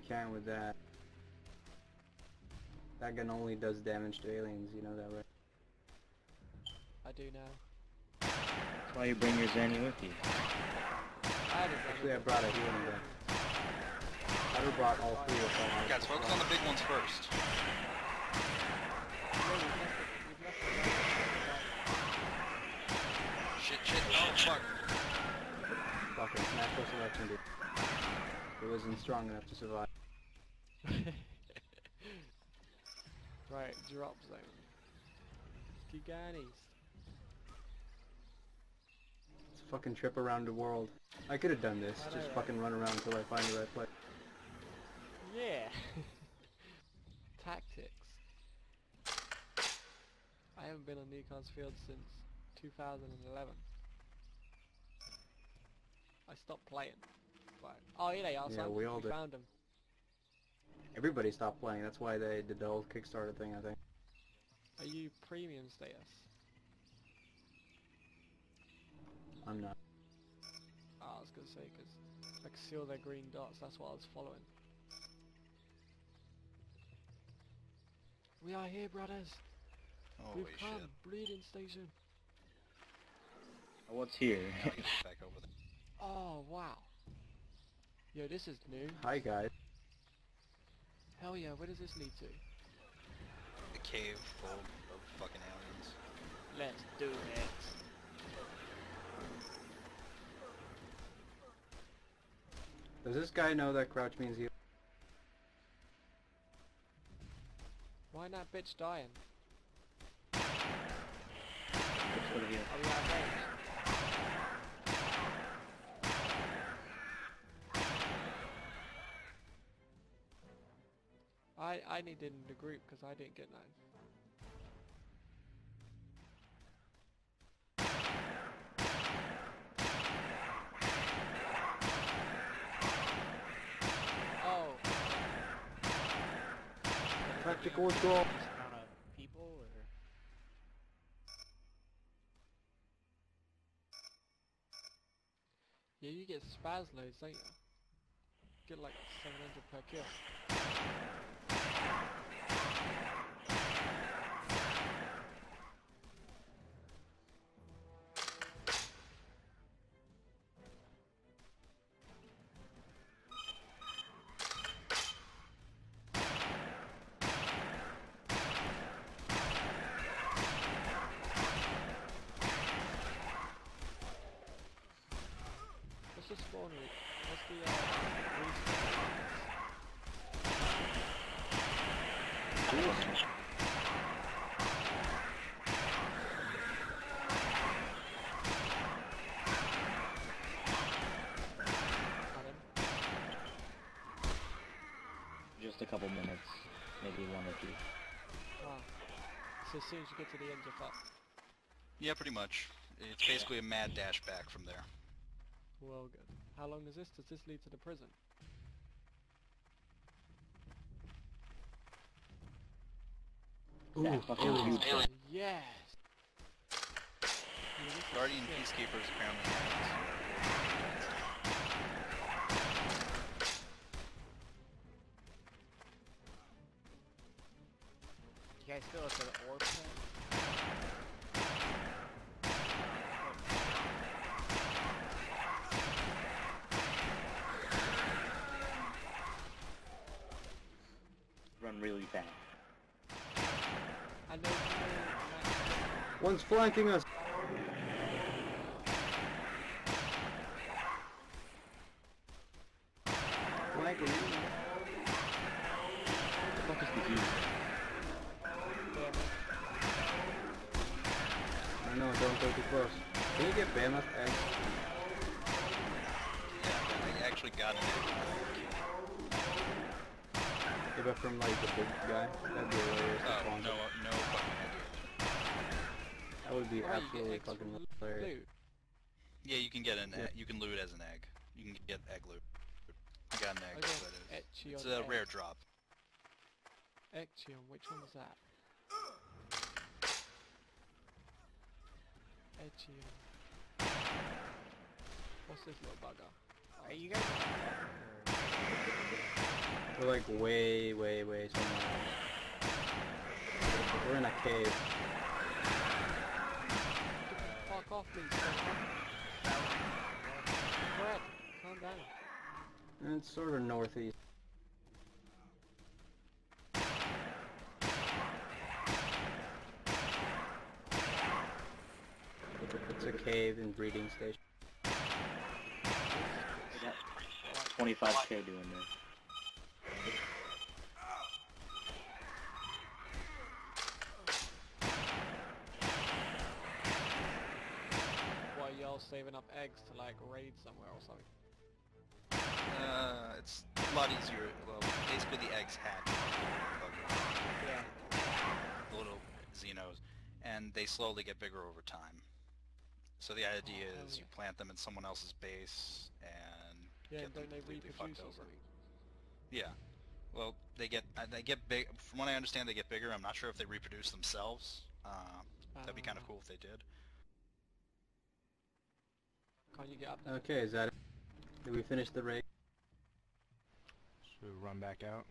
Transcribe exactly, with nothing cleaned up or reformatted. we can with that. That gun only does damage to aliens, you know that, right? I do now. That's why you bring your Xanny with you. I Actually, I brought a healing gun. I brought all three of them. Guys, focus on the big ones first. Shit, shit, oh fuck. Fuck it, natural selection, dude. It wasn't strong enough to survive. Right, drop zone. Kigani's. It's a fucking trip around the world. I could have done this, just fucking run around until I find the right place. Yeah! Tactics. I haven't been on Nikon's field since two thousand eleven. I stopped playing. But... oh, here they are, yeah, we, all we found them. Everybody stopped playing, that's why they did the whole Kickstarter thing, I think. Are you premium status? I'm not. Oh, I was gonna say, because I could see all their green dots, that's what I was following. We are here, brothers! Holy We've come, shit. Breeding Station! Oh, what's here? Back over there. Oh, wow! Yo, this is new. Hi, guys. Hell yeah, where does this lead to? The cave full of fucking aliens. Let's do it! Does this guy know that crouch means he... why not bitch dying? Bitch over here. Are we out of range? I, I needed in the group because I didn't get nine. Oh. Tactical withdrawal. Count of people or? Yeah, you get spaz loads, don't you? Get like seven hundred per kill. What's the spawn rate? What's the uh... just a couple minutes. Maybe one or two. Wow. So as soon as you get to the end, you're fucked. Yeah, pretty much. It's basically a mad dash back from there. Well, good. How long is this? Does this lead to the prison? Ooh, yeah, oh, yes! Guardian Peacekeepers apparently. You guys still look at the orb thing? Run really fast. I know. One's flanking us. Flanking. What the fuck is the heat? I know. Don't go too close. Can you get Bama's egg? Yeah, I actually got it. But from like the big guy, that'd be hilarious. Oh, no, no fucking idea. That would be or absolutely fucking hilarious. Loot. Yeah, you can get an yeah. egg. You can loot as an egg. You can get egg loot. You got an egg, okay. So that is. It's a egg. Rare drop. Echium, which one was that? Echium. What's this little bugger? Are you guys? We're like way, way, way somewhere. We're in a cave. Fuck off, please. Crap, calm down. It's sort of northeast. It's a cave and breeding station. twenty-five K doing this. Why y'all saving up eggs to like raid somewhere or something? Uh, it's a lot easier. Well, basically the eggs hack. Yeah. Little Xenos, and they slowly get bigger over time. So the idea oh, is yeah. you plant them in someone else's base and yeah, get them completely fucked over. Something. Yeah. Well, they get uh, they get big. From what I understand, they get bigger. I'm not sure if they reproduce themselves. Uh, uh, that'd be kind of cool if they did. Can't you get up there? Okay, is that it? Did we finish the raid? Should we run back out?